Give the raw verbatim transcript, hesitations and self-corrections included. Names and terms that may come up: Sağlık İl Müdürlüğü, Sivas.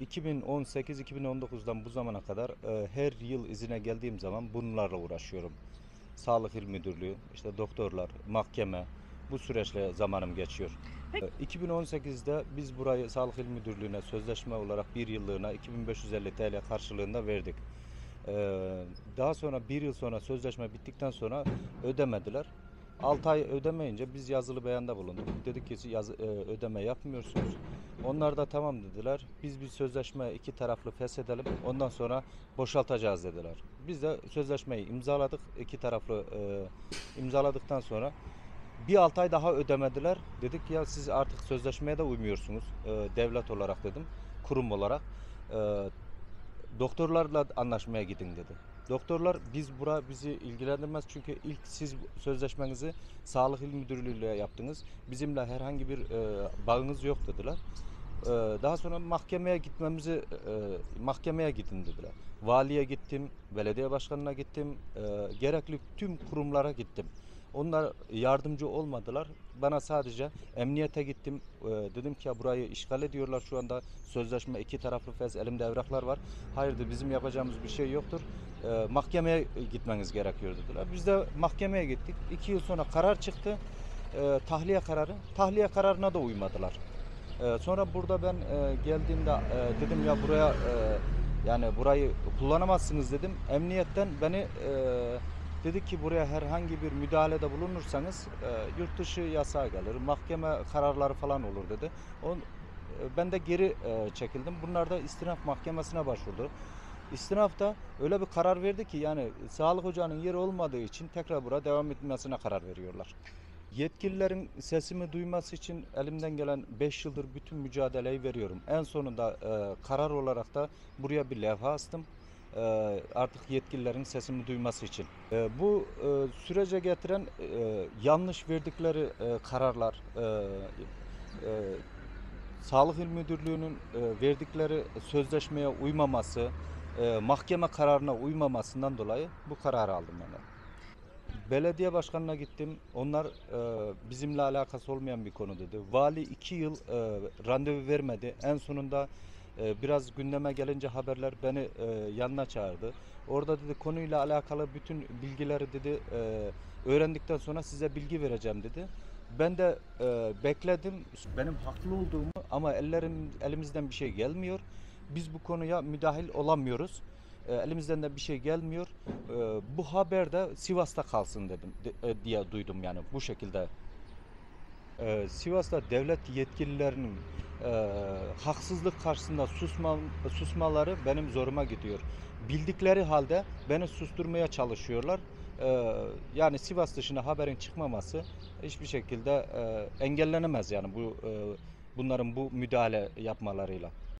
iki bin on sekiz iki bin on dokuzdan bu zamana kadar her yıl izine geldiğim zaman bunlarla uğraşıyorum. Sağlık İl Müdürlüğü, işte doktorlar, mahkeme, bu süreçle zamanım geçiyor. Peki. iki bin on sekizde biz burayı Sağlık İl Müdürlüğü'ne sözleşme olarak bir yıllığına iki bin beş yüz elli Türk lirası karşılığında verdik. Daha sonra bir yıl sonra sözleşme bittikten sonra ödemediler. altı ay ödemeyince biz yazılı beyanda bulunduk. Dedik ki yaz, e, ödeme yapmıyorsunuz. Onlar da tamam dediler. Biz bir sözleşme iki taraflı feshedelim. Ondan sonra boşaltacağız dediler. Biz de sözleşmeyi imzaladık. İki taraflı e, imzaladıktan sonra bir altı ay daha ödemediler. Dedik ya siz artık sözleşmeye de uymuyorsunuz. E, devlet olarak dedim. Kurum olarak. E, doktorlarla anlaşmaya gidin dedi. Doktorlar biz bura bizi ilgilendirmez çünkü ilk siz sözleşmenizi Sağlık İl Müdürlüğü ile yaptınız. Bizimle herhangi bir e, bağınız yok dediler. E, daha sonra mahkemeye gitmemizi e, mahkemeye gidin dediler. Valiye gittim, belediye başkanına gittim, e, gerekli tüm kurumlara gittim. Onlar yardımcı olmadılar. Bana sadece emniyete gittim. Ee, dedim ki ya burayı işgal ediyorlar şu anda. Sözleşme iki taraflı fez, elimde evraklar var. Hayırdır bizim yapacağımız bir şey yoktur. Ee, mahkemeye gitmeniz gerekiyor dediler. Biz de mahkemeye gittik. İki yıl sonra karar çıktı. Ee, tahliye kararı. Tahliye kararına da uymadılar. Ee, sonra burada ben e, geldiğimde e, dedim ya buraya e, yani burayı kullanamazsınız dedim. Emniyetten beni e, dedik ki buraya herhangi bir müdahalede bulunursanız e, yurt dışı yasağı gelir, mahkeme kararları falan olur dedi. On, e, ben de geri e, çekildim. Bunlar da istinaf mahkemesine başvurdu. İstinaf da öyle bir karar verdi ki yani sağlık ocağının yeri olmadığı için tekrar buraya devam etmesine karar veriyorlar. Yetkililerin sesimi duyması için elimden gelen beş yıldır bütün mücadeleyi veriyorum. En sonunda e, karar olarak da buraya bir levha astım. Artık yetkililerin sesini duyması için. Bu sürece getiren yanlış verdikleri kararlar, Sağlık İl Müdürlüğü'nün verdikleri sözleşmeye uymaması, mahkeme kararına uymamasından dolayı bu kararı aldım yani. Belediye başkanına gittim. Onlar e, bizimle alakası olmayan bir konu dedi. Vali iki yıl e, randevu vermedi. En sonunda e, biraz gündeme gelince haberler beni e, yanına çağırdı. Orada dedi konuyla alakalı bütün bilgileri dedi e, öğrendikten sonra size bilgi vereceğim dedi. Ben de e, bekledim. Benim haklı olduğumu ama ellerim elimizden bir şey gelmiyor. Biz bu konuya müdahil olamıyoruz. Elimizden de bir şey gelmiyor. Bu haber de Sivas'ta kalsın dedim diye duydum yani bu şekilde. Sivas'ta devlet yetkililerinin haksızlık karşısında susma, susmaları benim zoruma gidiyor. Bildikleri halde beni susturmaya çalışıyorlar. Yani Sivas dışına haberin çıkmaması hiçbir şekilde engellenemez yani bu bunların bu müdahale yapmalarıyla.